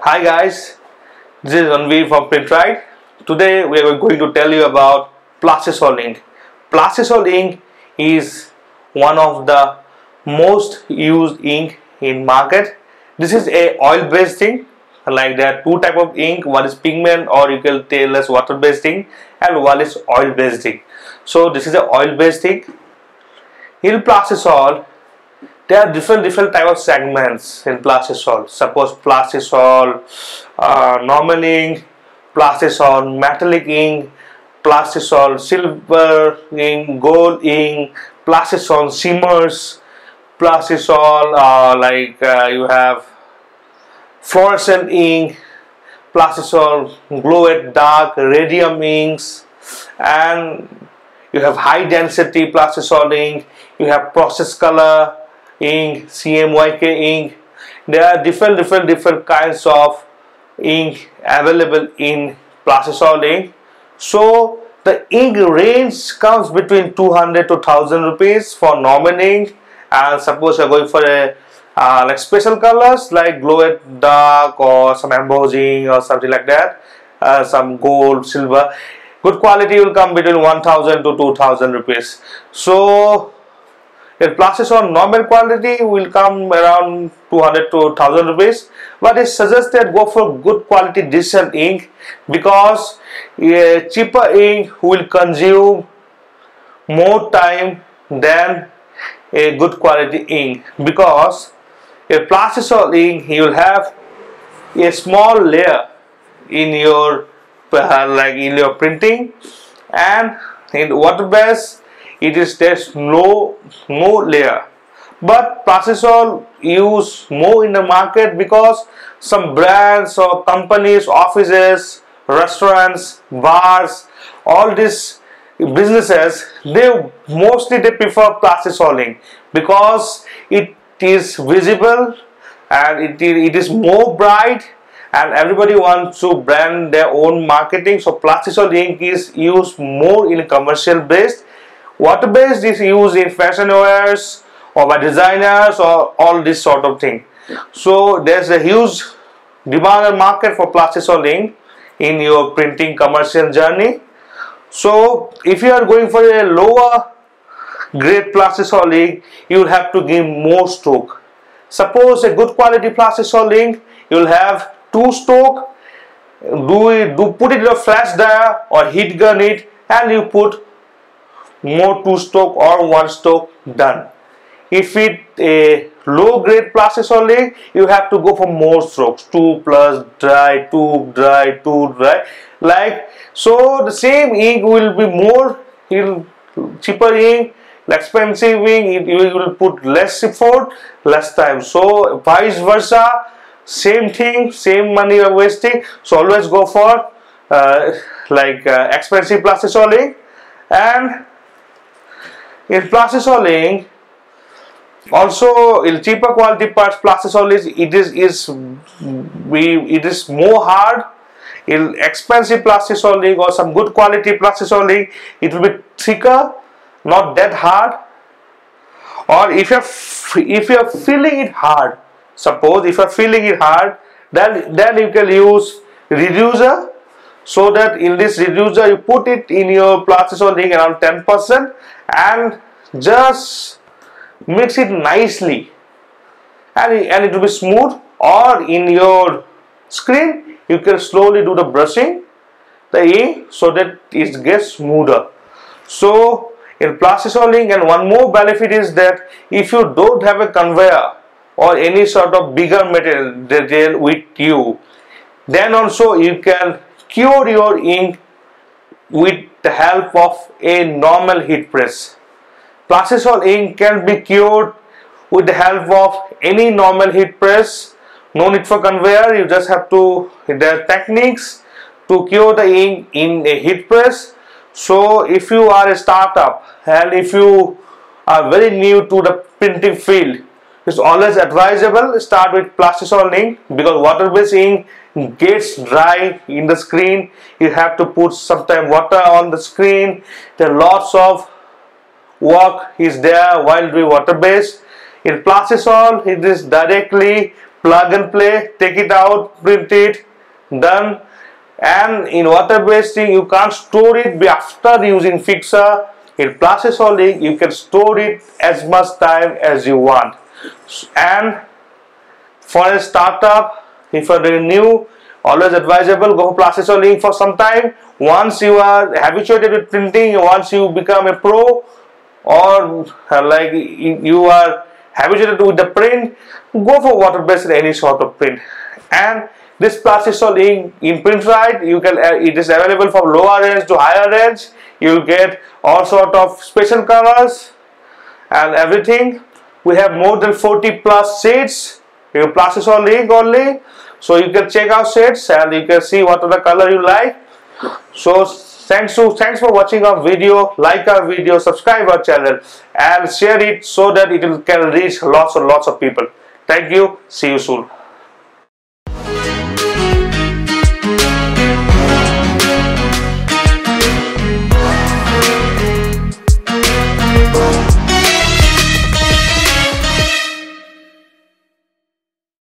Hi guys, this is Anvi from Printride. Today we are going to tell you about Plastisol ink. Plastisol ink is one of the most used ink in market. This is a oil based ink. Like there are two types of ink, one is pigment or you can tell as water based ink, and one is oil based ink. So this is an oil based ink. In Plastisol, there are different type of segments in Plastisol. Suppose Plastisol normal ink, Plastisol metallic ink, Plastisol silver ink, gold ink, Plastisol shimmers, Plastisol you have fluorescent ink, Plastisol glow at dark, radium inks, and you have high density Plastisol ink, you have process color ink, CMYK ink. There are different kinds of ink available in Plastisol ink. So the ink range comes between 200 to 1000 rupees for normal ink, and suppose you are going for a like special colors like glow at dark or some embossing or something like that, some gold, silver, good quality will come between 1000 to 2000 rupees. So in Plastisol normal quality will come around 200 to 1000 rupees, but it's suggested go for good quality decent ink, because cheaper ink will consume more time than a good quality ink, because a Plastisol ink you will have a small layer in your printing, and in water based it is there's no layer. But Plastisol use more in the market because some brands or companies, offices, restaurants, bars, all these businesses, they prefer Plastisol ink because it is visible and it is more bright, and everybody wants to brand their own marketing. So Plastisol ink is used more in commercial based. Water based is used in fashion wears or by designers or all this sort of thing. So there's a huge demand and market for Plastisol ink in your printing commercial journey. So if you are going for a lower grade Plastisol ink, you will have to give more stroke. Suppose a good quality Plastisol ink, you will have 2 strokes, put it in a flash dryer or heat gun it, and you put more 2 strokes or 1 stroke done. If it a low grade Plastisol ink, you have to go for more strokes, 2 plus dry, 2 dry, 2 dry, like so. The same ink will be more in cheaper ink, expensive ink, you will put less effort, less time. So vice versa, same thing, same money you are wasting. So always go for expensive Plastisol ink. And in Plastisol ink also, in cheaper quality parts, Plastisol is more hard. In expensive Plastisol ink or some good quality Plastisol ink, it will be thicker, not that hard. Or if you're feeling it hard, suppose if you're feeling it hard, then you can use reducer. So that in this reducer you put it in your Plastisol ink around 10% and just mix it nicely, and it will be smooth. Or in your screen you can slowly do the brushing the ink so that it gets smoother. So in Plastisol ink, and one more benefit is that if you don't have a conveyor or any sort of bigger material with you, then also you can cure your ink with the help of a normal heat press. Plastisol ink can be cured with the help of any normal heat press. No need for conveyor. You just have to, there are techniques to cure the ink in a heat press. So if you are a startup and if you are very new to the printing field, it's always advisable start with Plastisol ink, because water-based ink gets dry in the screen. You have to put sometime water on the screen. There are lots of work is there while doing water based. In Plastisol, it is directly plug and play, take it out, print it, done. And in water basting, you can't store it after using fixer. In Plastisol ink, you can store it as much time as you want. And for a startup, if you are new, always advisable go Plastisol ink for some time. Once you are habituated with printing, once you become a pro, or like you are habituated with the print, go for water-based any sort of print. And this Plastisol ink in Printride, you can it is available from lower range to higher range. You will get all sort of special colors and everything. We have more than 40 plus shades in Plastisol ink only, so you can check out shades and you can see what other color you like. So thanks for watching our video. Like our video, subscribe our channel and share it so that it can reach lots and lots of people. Thank you. See you soon.